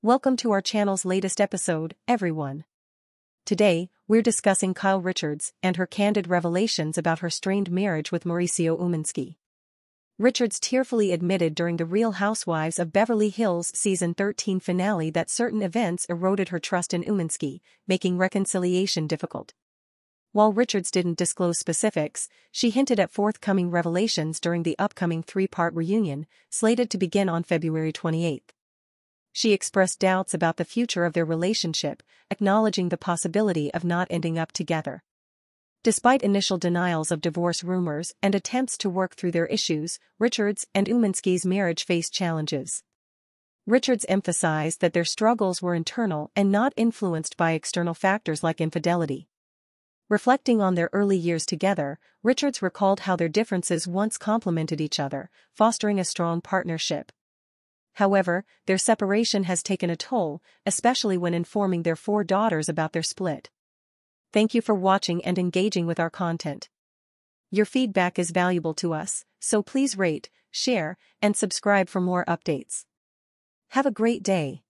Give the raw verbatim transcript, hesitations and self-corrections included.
Welcome to our channel's latest episode, everyone. Today, we're discussing Kyle Richards and her candid revelations about her strained marriage with Mauricio Umansky. Richards tearfully admitted during The Real Housewives of Beverly Hills Season thirteen finale that certain events eroded her trust in Umansky, making reconciliation difficult. While Richards didn't disclose specifics, she hinted at forthcoming revelations during the upcoming three-part reunion, slated to begin on February twenty-eighth. She expressed doubts about the future of their relationship, acknowledging the possibility of not ending up together. Despite initial denials of divorce rumors and attempts to work through their issues, Richards and Umansky's marriage faced challenges. Richards emphasized that their struggles were internal and not influenced by external factors like infidelity. Reflecting on their early years together, Richards recalled how their differences once complemented each other, fostering a strong partnership. However, their separation has taken a toll, especially when informing their four daughters about their split. Thank you for watching and engaging with our content. Your feedback is valuable to us, so please rate, share, and subscribe for more updates. Have a great day.